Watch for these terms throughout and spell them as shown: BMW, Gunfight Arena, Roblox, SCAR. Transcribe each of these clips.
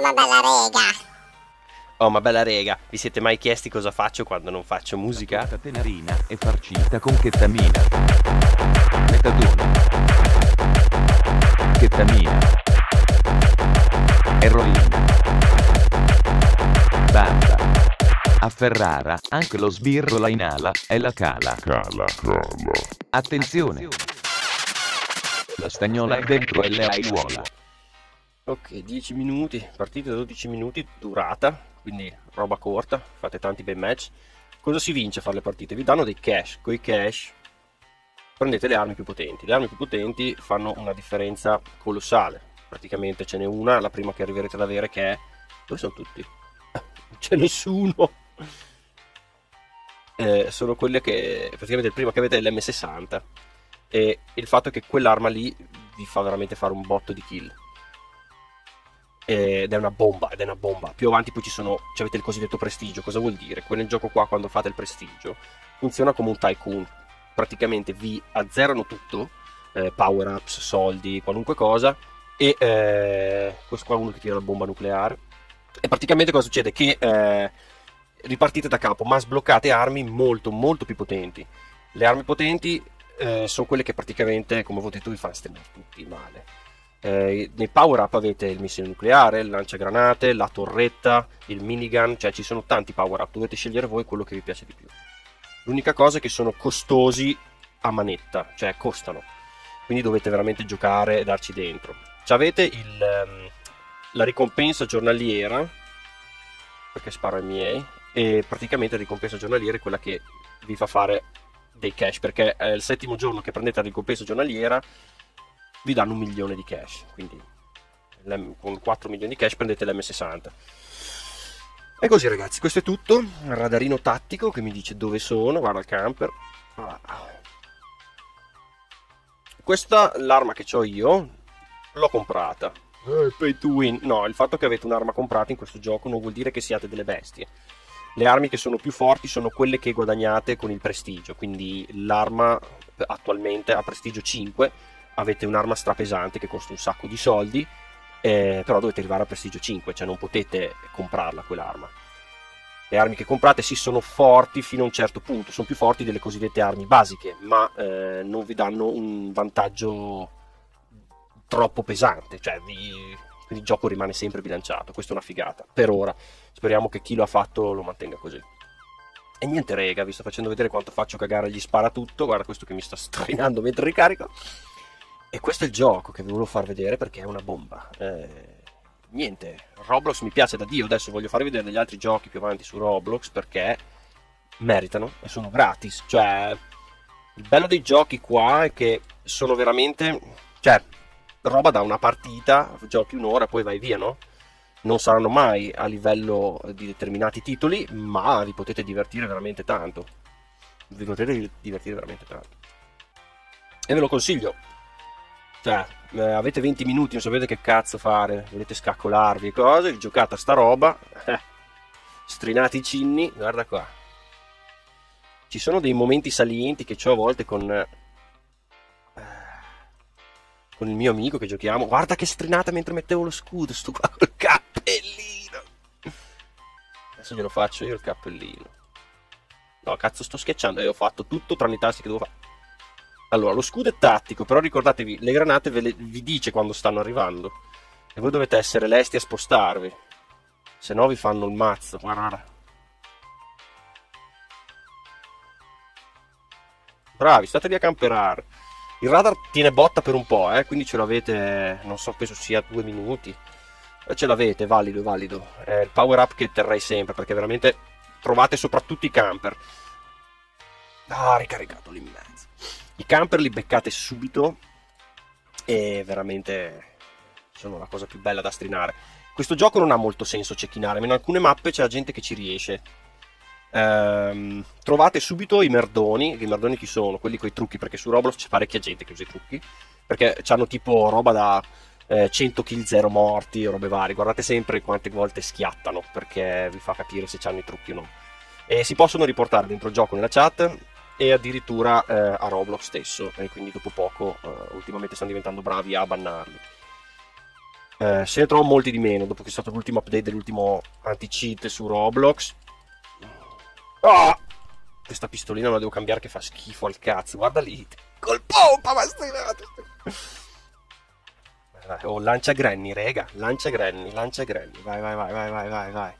Oh, ma bella rega. Oh, ma bella rega. Vi siete mai chiesti cosa faccio quando non faccio musica? Catenarina è farcita con chetamina. Metadona. Chetamina. Eroina. Banda. A Ferrara, anche lo sbirro la inala, è la cala. Cala, cala. Attenzione. La stagnola è dentro e le aiuola. Ok, 10 minuti, partita 12 minuti, durata, quindi roba corta, fate tanti bei match. Cosa si vince a fare le partite? Vi danno dei cash, coi cash prendete le armi più potenti. Le armi più potenti fanno una differenza colossale, praticamente ce n'è una, la prima che arriverete ad avere che è... Dove sono tutti? Non c'è nessuno! Sono quelle che... praticamente il primo che avete è l'M60 e il fatto è che quell'arma lì vi fa veramente fare un botto di kill. Ed è una bomba, ed è una bomba. Più avanti poi ci sono, avete il cosiddetto prestigio. Cosa vuol dire? Quel gioco qua, quando fate il prestigio, funziona come un tycoon. Praticamente vi azzerano tutto, power ups, soldi, qualunque cosa. E questo qua è uno che tira la bomba nucleare. E praticamente cosa succede? Che ripartite da capo, ma sbloccate armi molto molto più potenti. Le armi potenti sono quelle che praticamente, come avete detto, vi fanno stemare tutti male. Nei power up avete il missile nucleare, il lanciagranate, la torretta, il minigun, cioè ci sono tanti power up, dovete scegliere voi quello che vi piace di più. L'unica cosa è che sono costosi a manetta, cioè costano, quindi dovete veramente giocare e darci dentro. C'avete la ricompensa giornaliera, perché sparo ai miei, e praticamente la ricompensa giornaliera è quella che vi fa fare dei cash, perché il settimo giorno che prendete la ricompensa giornaliera vi danno 1 milione di cash, quindi con 4 milioni di cash prendete l'M60. E così ragazzi, questo è tutto. Radarino tattico che mi dice dove sono, guarda il camper. Questa, l'arma che ho io, l'ho comprata. Pay to win. No, il fatto che avete un'arma comprata in questo gioco non vuol dire che siate delle bestie. Le armi che sono più forti sono quelle che guadagnate con il prestigio, quindi l'arma attualmente ha prestigio 5. Avete un'arma strapesante che costa un sacco di soldi, però dovete arrivare a prestigio 5, cioè non potete comprarla quell'arma. Le armi che comprate sì sono forti fino a un certo punto, sono più forti delle cosiddette armi basiche, ma non vi danno un vantaggio troppo pesante, cioè il gioco rimane sempre bilanciato. Questa è una figata, per ora. Speriamo che chi lo ha fatto lo mantenga così. E niente rega, vi sto facendo vedere quanto faccio cagare gli spara tutto, guarda questo che mi sta strinando mentre ricarico. E questo è il gioco che vi volevo far vedere perché è una bomba. Niente, Roblox mi piace da Dio, adesso voglio farvi vedere degli altri giochi più avanti su Roblox perché meritano e sono gratis. Cioè, il bello dei giochi qua è che sono veramente... cioè, roba da una partita, giochi un'ora e poi vai via, no? Non saranno mai a livello di determinati titoli, ma vi potete divertire veramente tanto. Vi potete divertire veramente tanto. E ve lo consiglio. Cioè, avete 20 minuti, non sapete che cazzo fare, volete scaccolarvi e cose, giocate a sta roba, strinate i cinni, guarda qua. Ci sono dei momenti salienti che ho a volte con il mio amico che giochiamo, guarda che strinata mentre mettevo lo scudo, sto qua col cappellino. Adesso glielo faccio io il cappellino. No, cazzo sto schiacciando, e ho fatto tutto tranne i tasti che devo fare. Allora, lo scudo è tattico, però ricordatevi, le granate vi dice quando stanno arrivando. E voi dovete essere lesti a spostarvi. Se no vi fanno il mazzo. Guarda. Bravi, state lì a camperare. Il radar tiene botta per un po', quindi ce l'avete, non so, penso sia 2 minuti. Ce l'avete, valido, valido. È il power up che terrei sempre, perché veramente trovate soprattutto i camper. Ah, ricaricato lì in mezzo. I camper li beccate subito e veramente sono la cosa più bella da strinare. Questo gioco non ha molto senso cecchinare, ma in alcune mappe c'è la gente che ci riesce. Trovate subito i merdoni. I merdoni chi sono? Quelli coi trucchi, perché su Roblox c'è parecchia gente che usa i trucchi, perché hanno tipo roba da 100 kill 0 morti, robe varie. Guardate sempre quante volte schiattano, perché vi fa capire se hanno i trucchi o no. E si possono riportare dentro il gioco nella chat e addirittura a Roblox stesso, e quindi dopo poco ultimamente stanno diventando bravi a bannarli. Se ne trovo molti di meno dopo che è stato l'ultimo update dell'ultimo anti-cheat su Roblox. Oh! Questa pistolina la devo cambiare che fa schifo al cazzo. Guarda lì. Col pompa bastinato. Oh, lancia granny, rega. Lancia granny, lancia granny. Vai, vai, vai, vai, vai, vai, vai.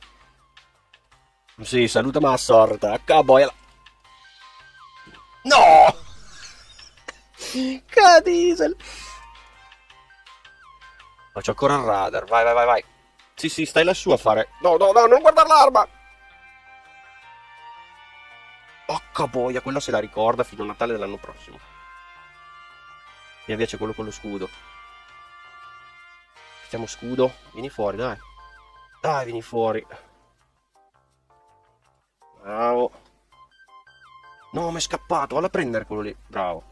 Sì, saluta ma sorta. Cowboy. No! Cadiesel. Faccio ancora il radar. Vai, vai, vai, vai. Sì, sì, stai lassù a fare. No, no, no, non guardare l'arma. Porca boia, quella se la ricorda fino a Natale dell'anno prossimo. Via via, c'è quello con lo scudo. Mettiamo scudo. Vieni fuori, dai. Dai, vieni fuori. Bravo. No, mi è scappato. Vado a prendere quello lì. Bravo.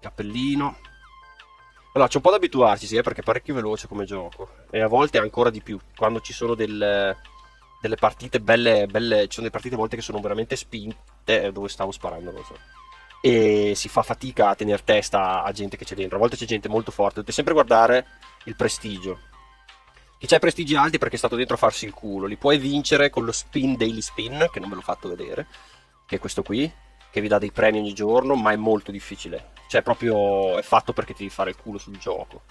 Cappellino. Allora, c'è un po' da abituarci, sì, perché è parecchio veloce come gioco. E a volte ancora di più. Quando ci sono delle partite belle, ci sono delle partite a volte che sono veramente spinte, dove stavo sparando, non so. E si fa fatica a tenere testa a gente che c'è dentro. A volte c'è gente molto forte, dovete sempre guardare il prestigio. Chi c'ha i prestigi alti perché è stato dentro a farsi il culo, li puoi vincere con lo spin daily spin, che non ve l'ho fatto vedere, che è questo qui, che vi dà dei premi ogni giorno, ma è molto difficile. Cioè proprio è fatto perché ti devi fare il culo sul gioco.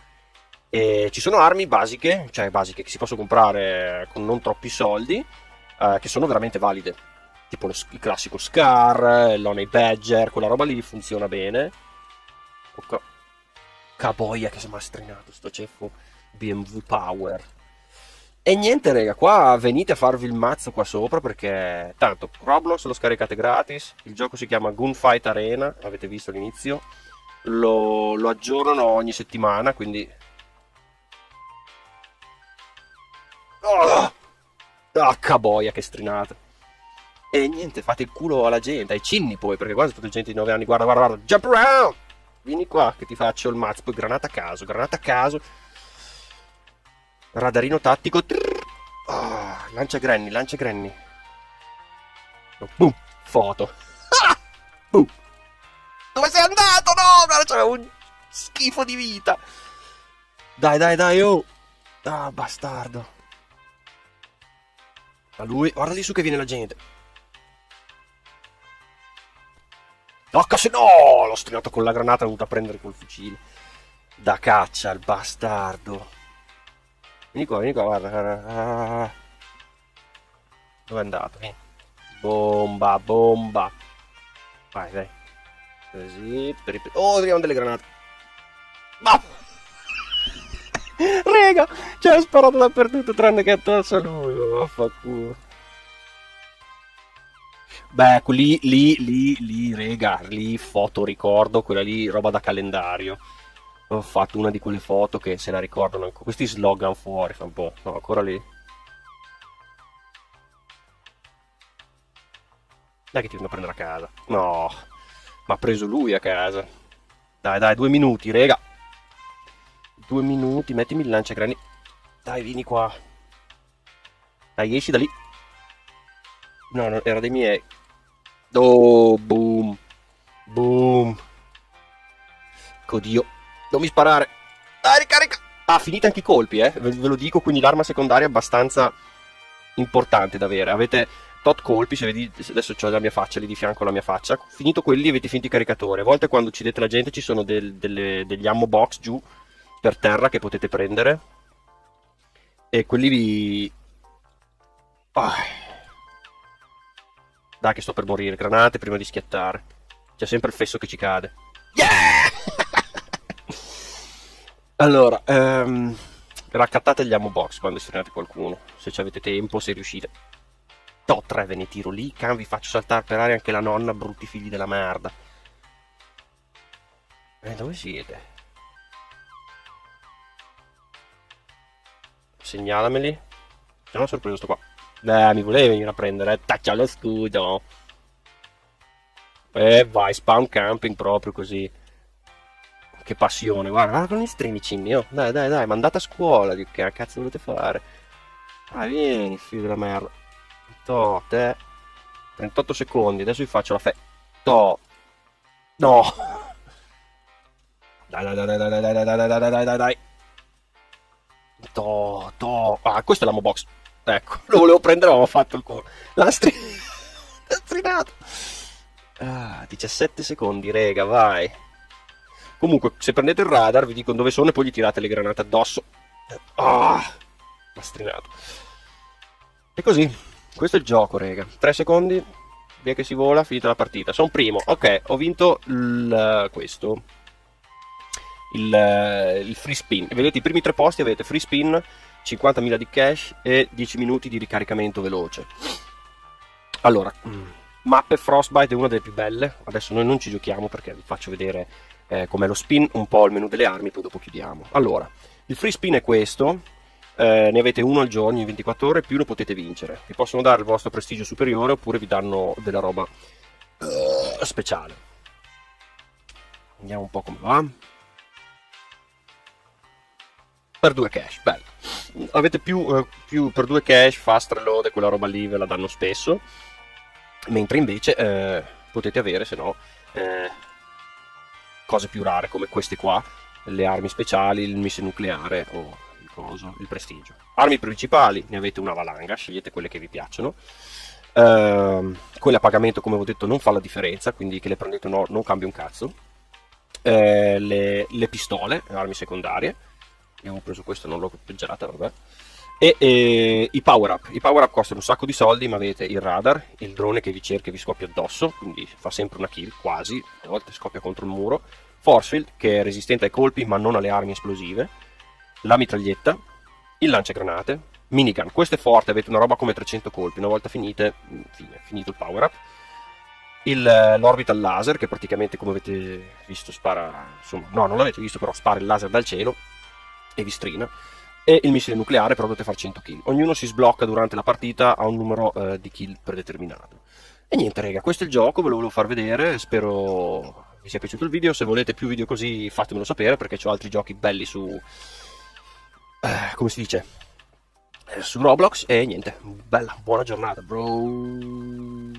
E ci sono armi basiche, cioè basiche che si possono comprare con non troppi soldi, che sono veramente valide, tipo il classico SCAR, l'Honey Badger, quella roba lì funziona bene. Caboia che si è mastrinato sto ceffo BMW Power. E niente raga, qua venite a farvi il mazzo qua sopra, perché tanto Roblox lo scaricate gratis, il gioco si chiama Gunfight Arena, avete visto all'inizio, lo aggiornano ogni settimana, quindi... Ah, oh, caboia che strinata. E niente, fate il culo alla gente, ai cinni poi, perché qua è tutta gente di 9 anni. Guarda, guarda, guarda, jump around. Vieni qua che ti faccio il mazzo. Poi granata a caso, granata a caso. Radarino tattico. Oh, lancia granny, lancia granny. Oh, boom, foto. Ah, boom. Dove sei andato? No, c'era un schifo di vita. Dai, dai, dai, oh. Ah, bastardo. A lui, guarda lì su che viene la gente. Tocca se no! L'ho strinato con la granata, l'ho dovuto prendere col fucile. Da caccia, il bastardo. Vieni qua, guarda. Dove è andato? Vieni. Bomba, bomba. Vai, vai. Così. Oh, abbiamo delle granate. Ma! Raga, ci ha sparato dappertutto tranne che attorno a lui, vaffanculo. Beh, lì, raga, lì foto ricordo, quella lì roba da calendario. Ho fatto una di quelle foto che se la ricordano ancora. Questi slogan fuori, fa un po', no, ancora lì. Dai che ti vengo a prendere a casa. No, ma ha preso lui a casa. Dai, dai, 2 minuti, raga. 2 minuti, mettimi il lanciagrani. Dai, vieni qua. Dai, esci da lì. No, no, era dei miei. Oh, boom. Boom. Oddio. Non mi sparare. Dai, ricarica. Ah, finite anche i colpi, eh. Ve lo dico, quindi l'arma secondaria è abbastanza importante da avere. Avete tot colpi, se vedi, adesso c'ho la mia faccia lì di fianco alla mia faccia. Finito quelli avete finito i caricatori. A volte quando uccidete la gente ci sono degli ammo box giù per terra che potete prendere, e quelli vi... Oh. Dai che sto per morire. Granate prima di schiattare, c'è sempre il fesso che ci cade. Yeah! Allora raccattate gli ammo box quando strinate qualcuno, se ci avete tempo, se riuscite. Top 3 ve ne tiro lì, can vi faccio saltare per aria anche la nonna, brutti figli della merda. Dove siete? Segnalameli. Sono sorpreso sto qua. Beh, mi volevi venire a prendere. Taccia lo scudo. E vai, spawn camping proprio così. Che passione, guarda. Guarda con gli stremicinni, oh. Dai, dai, dai, ma andate a scuola. Dico, che cazzo volete fare? Ah, vieni, figlio della merda. Tote. 38 secondi, adesso vi faccio la fe... To. No. Dai, dai, dai, dai, dai, dai, dai, dai, dai, dai, dai, dai. Ah, questo è l'ammo box. Ecco, lo volevo prendere, avevo fatto il culo. L'ha strinato. Ah, 17 secondi, rega, vai. Comunque, se prendete il radar, vi dicono dove sono e poi gli tirate le granate addosso. Ah, l'ha strinato. E così, questo è il gioco, rega. 3 secondi, via che si vola, finita la partita. Sono primo, ok, ho vinto questo. Il free spin. Vedete, i primi 3 posti avete free spin, 50.000 di cash e 10 minuti di ricaricamento veloce. Allora, mappe Frostbite è una delle più belle. Adesso noi non ci giochiamo perché vi faccio vedere com'è lo spin, un po' il menu delle armi, poi dopo chiudiamo. Allora, il free spin è questo, ne avete uno al giorno in 24 ore, più lo potete vincere. Vi possono dare il vostro prestigio superiore oppure vi danno della roba speciale. Vediamo un po' come va. Per 2 cash, bello. Avete più per 2 cash, fast reload e quella roba lì ve la danno spesso. Mentre invece potete avere, se no, cose più rare come queste qua, le armi speciali, il missile nucleare o il coso, il prestigio. Armi principali, ne avete una valanga, scegliete quelle che vi piacciono. Quelle a pagamento, come ho detto, non fa la differenza, quindi che le prendete o no, non cambia un cazzo. Le pistole, armi secondarie. Abbiamo preso questo, non l'ho coppeggiata, vabbè. E i power-up. I power-up costano un sacco di soldi, ma avete il radar, il drone che vi cerca e vi scoppia addosso, quindi fa sempre una kill, quasi, a volte scoppia contro il muro. Force field, che è resistente ai colpi, ma non alle armi esplosive. La mitraglietta, il lanciagranate, minigun. Questo è forte, avete una roba come 300 colpi, una volta finite, fine, finito il power-up. L'orbital laser, che praticamente, come avete visto, spara... Insomma, no, non l'avete visto, però spara il laser dal cielo e vi strina. E il missile nucleare, però dovete fare 100 kill. Ognuno si sblocca durante la partita a un numero di kill predeterminato. E niente, raga, questo è il gioco, ve lo volevo far vedere, spero vi sia piaciuto il video. Se volete più video così fatemelo sapere, perché ho altri giochi belli su come si dice, su Roblox. E niente, buona giornata, bro.